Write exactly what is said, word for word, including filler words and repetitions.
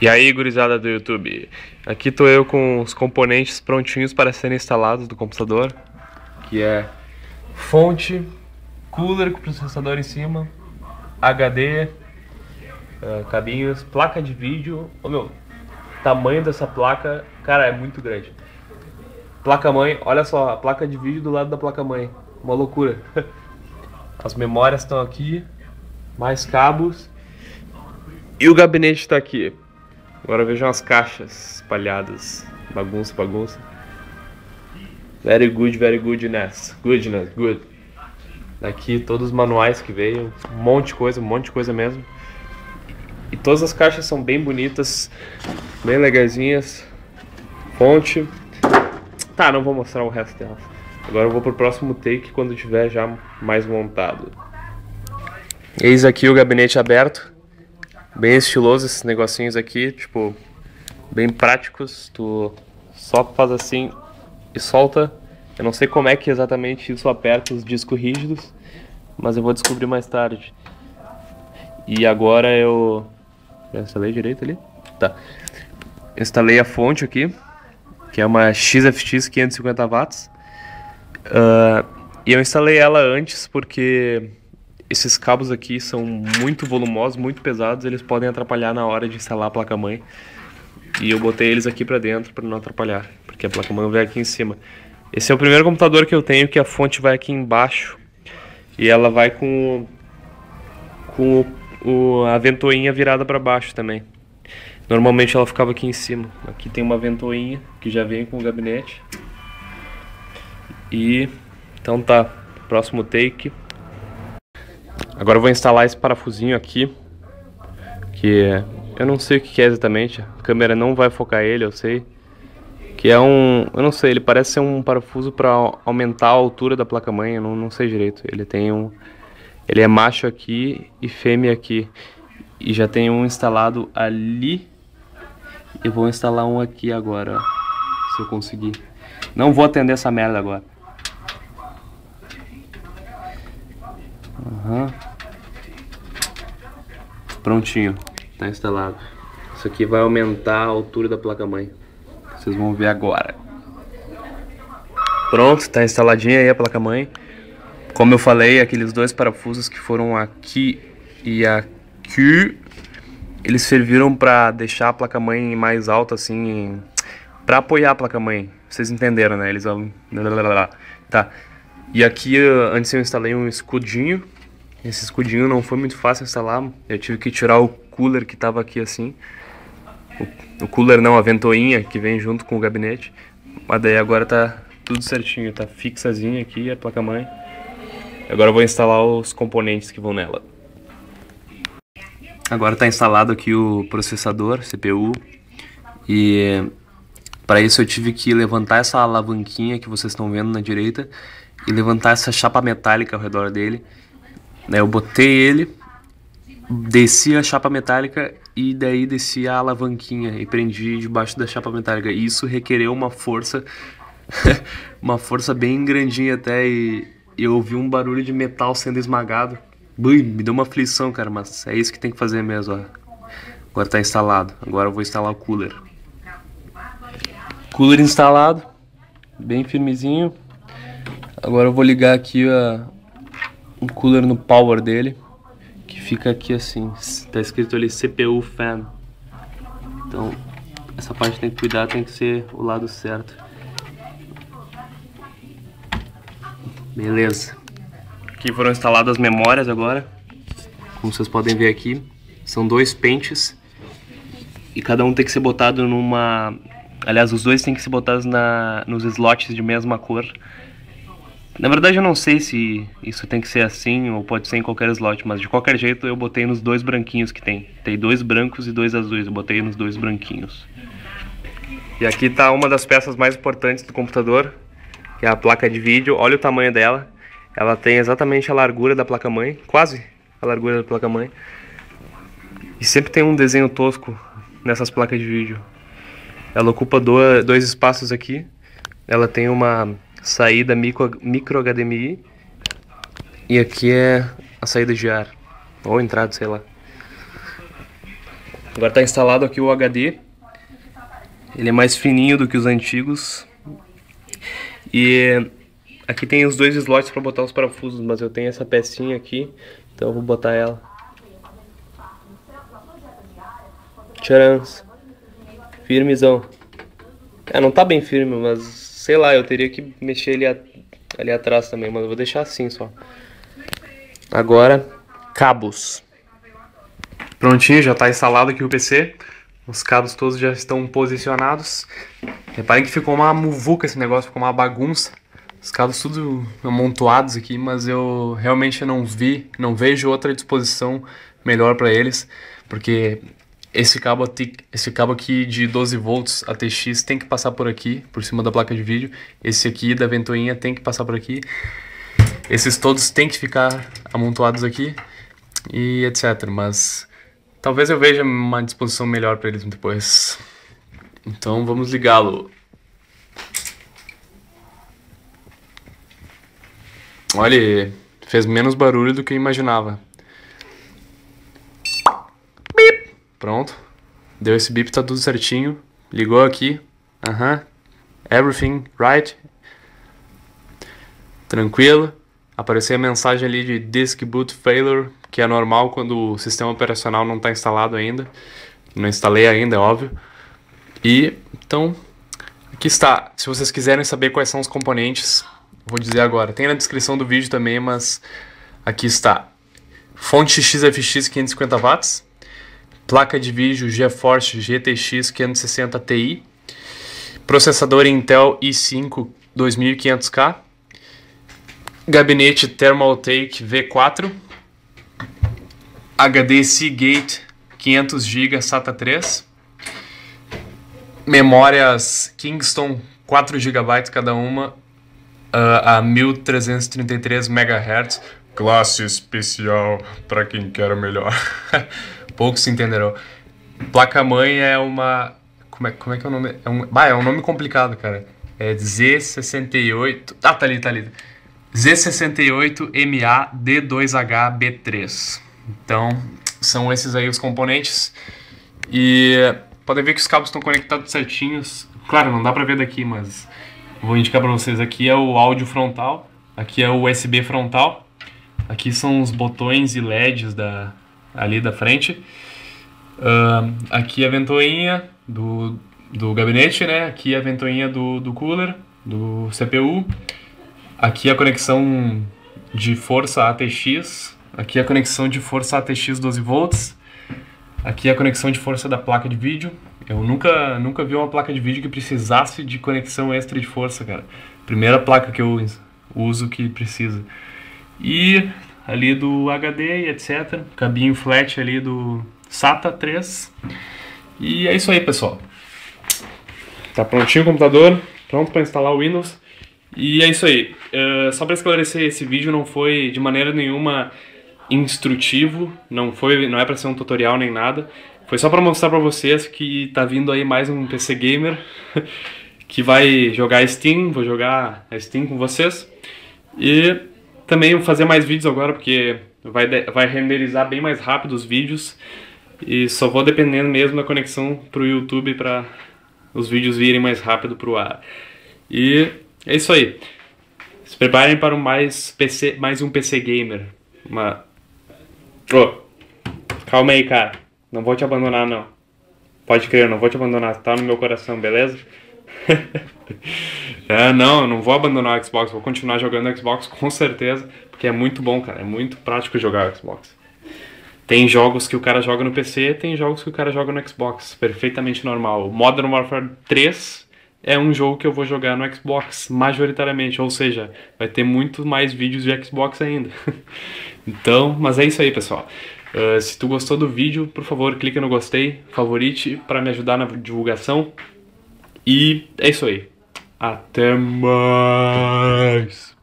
E aí, gurizada do YouTube, aqui tô eu com os componentes prontinhos para serem instalados do computador, que é fonte, cooler com processador em cima, H D, uh, cabinhos, placa de vídeo. Oh, meu, tamanho dessa placa, cara, é muito grande. Placa-mãe, olha só, a placa de vídeo do lado da placa-mãe, uma loucura. As memórias estão aqui, mais cabos, e o gabinete está aqui. Agora vejam as caixas espalhadas. Bagunça, bagunça. Very good, very goodness. Goodness, good. Aqui todos os manuais que veio. Um monte de coisa, um monte de coisa mesmo. E todas as caixas são bem bonitas. Bem legazinhas. Fonte. Tá, não vou mostrar o resto dela. Agora eu vou pro próximo take quando tiver já mais montado. Eis aqui o gabinete aberto. Bem estiloso esses negocinhos aqui, tipo, bem práticos, tu só faz assim e solta. Eu não sei como é que exatamente isso aperta os discos rígidos, mas eu vou descobrir mais tarde. E agora eu... já instalei direito ali? Tá. Eu instalei a fonte aqui, que é uma X F X quinhentos e cinquenta watts. Uh, e eu instalei ela antes porque... esses cabos aqui são muito volumosos, muito pesados, eles podem atrapalhar na hora de instalar a placa-mãe. E eu botei eles aqui pra dentro para não atrapalhar, porque a placa-mãe vai aqui em cima. Esse é o primeiro computador que eu tenho que a fonte vai aqui embaixo. E ela vai com, com o, o, a ventoinha virada para baixo também. Normalmente ela ficava aqui em cima. Aqui tem uma ventoinha que já vem com o gabinete. E então tá, próximo take. Agora eu vou instalar esse parafusinho aqui, que eu não sei o que é exatamente, a câmera não vai focar ele, eu sei. Que é um, eu não sei, ele parece ser um parafuso para aumentar a altura da placa-mãe, eu não, não sei direito. Ele tem um, ele é macho aqui e fêmea aqui, e já tem um instalado ali, e vou instalar um aqui agora, ó, se eu conseguir. Não vou atender essa merda agora. Aham. Prontinho, tá instalado. Isso aqui vai aumentar a altura da placa-mãe. Vocês vão ver agora. Pronto, tá instaladinha aí a placa-mãe. Como eu falei, aqueles dois parafusos que foram aqui e aqui, eles serviram pra deixar a placa-mãe mais alta assim, pra apoiar a placa-mãe. Vocês entenderam, né? Eles vão... tá. E aqui, antes eu instalei um escudinho. Esse escudinho não foi muito fácil instalar, eu tive que tirar o cooler que estava aqui assim. O, o cooler não, a ventoinha que vem junto com o gabinete. Mas daí agora tá tudo certinho, tá fixazinha aqui a placa-mãe. Agora eu vou instalar os componentes que vão nela. Agora tá instalado aqui o processador, C P U. E para isso eu tive que levantar essa alavanquinha que vocês estão vendo na direita e levantar essa chapa metálica ao redor dele. Eu botei ele, desci a chapa metálica e daí desci a alavanquinha e prendi debaixo da chapa metálica. E isso requereu uma força, uma força bem grandinha até, e eu ouvi um barulho de metal sendo esmagado. Bui, me deu uma aflição, cara, mas é isso que tem que fazer mesmo, ó. Agora tá instalado, agora eu vou instalar o cooler. Cooler instalado, bem firmezinho. Agora eu vou ligar aqui a... um cooler no power dele, que fica aqui assim, tá escrito ali C P U fan. Então essa parte tem que cuidar, tem que ser o lado certo. Beleza. Aqui foram instaladas as memórias agora. Como vocês podem ver aqui, são dois pentes. E cada um tem que ser botado numa... aliás, os dois tem que ser botados na... nos slots de mesma cor. Na verdade eu não sei se isso tem que ser assim ou pode ser em qualquer slot, mas de qualquer jeito eu botei nos dois branquinhos que tem. Tem dois brancos e dois azuis, eu botei nos dois branquinhos. E aqui tá uma das peças mais importantes do computador, que é a placa de vídeo. Olha o tamanho dela, ela tem exatamente a largura da placa-mãe, quase a largura da placa-mãe. E sempre tem um desenho tosco nessas placas de vídeo. Ela ocupa dois espaços aqui, ela tem uma... saída micro, micro H D M I. E aqui é a saída de ar ou entrada, sei lá. Agora está instalado aqui o H D. Ele é mais fininho do que os antigos. E aqui tem os dois slots para botar os parafusos, mas eu tenho essa pecinha aqui, então eu vou botar ela. Tcharans. Firmezão. É, não tá bem firme, mas sei lá, eu teria que mexer ele ali, ali atrás também, mas eu vou deixar assim só. Agora, cabos. Prontinho, já tá instalado aqui o P C. Os cabos todos já estão posicionados. Reparem que ficou uma muvuca esse negócio, ficou uma bagunça. Os cabos tudo amontoados aqui, mas eu realmente não vi, não vejo outra disposição melhor para eles, porque esse cabo, esse cabo aqui de doze volts A T X tem que passar por aqui, por cima da placa de vídeo. Esse aqui da ventoinha tem que passar por aqui. Esses todos tem que ficar amontoados aqui e etcétera. Mas talvez eu veja uma disposição melhor para eles depois. Então vamos ligá-lo. Olha, fez menos barulho do que eu imaginava. Bip. Pronto. Deu esse bip, tá tudo certinho. Ligou aqui. Aham. Uh-huh. Everything right. Tranquilo. Apareceu a mensagem ali de Disk Boot Failure, que é normal quando o sistema operacional não está instalado ainda. Não instalei ainda, é óbvio. E, então, aqui está. Se vocês quiserem saber quais são os componentes, vou dizer agora. Tem na descrição do vídeo também, mas aqui está. Fonte X F X quinhentos e cinquenta watts. Placa de vídeo GeForce G T X quinhentos e sessenta Ti. Processador Intel i cinco dois mil e quinhentos K. Gabinete Thermaltake V quatro. H D Seagate quinhentos gigas SATA três. Memórias Kingston quatro gigabytes cada uma. Uh, a mil trezentos e trinta e três megahertz, classe especial para quem quer o melhor. Poucos entenderão. Placa-mãe é uma... Como é, como é que é o nome? É um, bah, é um nome complicado, cara. É Z sessenta e oito... Ah, tá ali, tá ali. Z sessenta e oito M A D dois H B três. Então, são esses aí os componentes. E podem ver que os cabos estão conectados certinhos. Claro, não dá pra ver daqui, mas vou indicar para vocês. Aqui é o áudio frontal, aqui é o U S B frontal, aqui são os botões e L E Ds da, ali da frente, uh, aqui é a ventoinha do, do gabinete, né? Aqui é a ventoinha do, do cooler, do C P U, aqui é a conexão de força A T X, aqui é a conexão de força A T X doze volts, aqui é a conexão de força da placa de vídeo. Eu nunca, nunca vi uma placa de vídeo que precisasse de conexão extra de força, cara. Primeira placa que eu uso que precisa. E ali do H D e etcétera. Cabinho flat ali do SATA três. E é isso aí, pessoal. Tá prontinho o computador, pronto para instalar o Windows. E é isso aí. Uh, só para esclarecer, esse vídeo não foi de maneira nenhuma instrutivo, não foi, não é para ser um tutorial nem nada. Foi só para mostrar para vocês que tá vindo aí mais um P C Gamer que vai jogar Steam, vou jogar a Steam com vocês. E também vou fazer mais vídeos agora, porque vai, vai renderizar bem mais rápido os vídeos. E só vou dependendo mesmo da conexão pro YouTube para os vídeos virem mais rápido pro ar. E é isso aí. Se preparem para um mais, P C, mais um P C Gamer. Uma... Oh, calma aí, cara. Não vou te abandonar, não. Pode crer, eu não vou te abandonar. Tá no meu coração, beleza? É, não, eu não vou abandonar o Xbox. Vou continuar jogando Xbox com certeza. Porque é muito bom, cara. É muito prático jogar Xbox. Tem jogos que o cara joga no P C, tem jogos que o cara joga no Xbox. Perfeitamente normal. Modern Warfare três é um jogo que eu vou jogar no Xbox majoritariamente. Ou seja, vai ter muito mais vídeos de Xbox ainda. Então, mas é isso aí, pessoal. Uh, se tu gostou do vídeo, por favor, clica no gostei, favorite para me ajudar na divulgação. E é isso aí. Até mais!